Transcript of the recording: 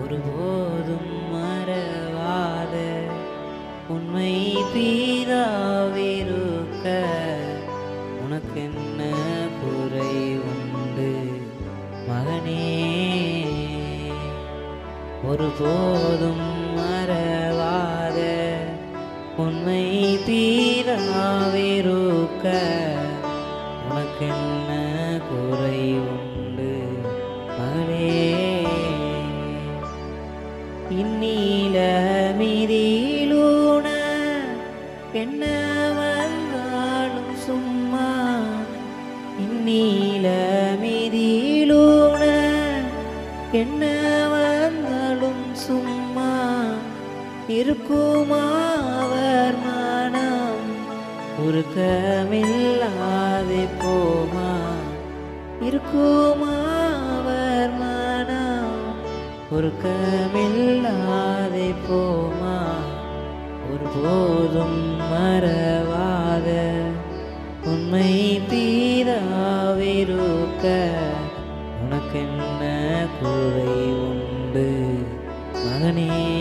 ஒருபோதும் மறவாத உண்மை பீதாவிருக்க, உனக்கென்ன குறை உண்டு மகனே? ஒருபோதும் மறவாத உண்மை பீதாவிருக்க, உனக்கென்ன குறை உண்டு மகளே? இந்நீல மீதிலூன என்ன வந்தாலும் சும்மா, இந்நீல மீதிலூன என்ன வந்தாலும் சும்மா இருக்குமா அவர் மனம்? உருக்கமில்லாது போமா இருக்குமா அவர் மனம்? உருக்கமில்லாதே போமா. ஒருபோதும் மறவாத உண்மை தீராவிருக்க, உனக்கென்ன குறை உண்டு மகனே?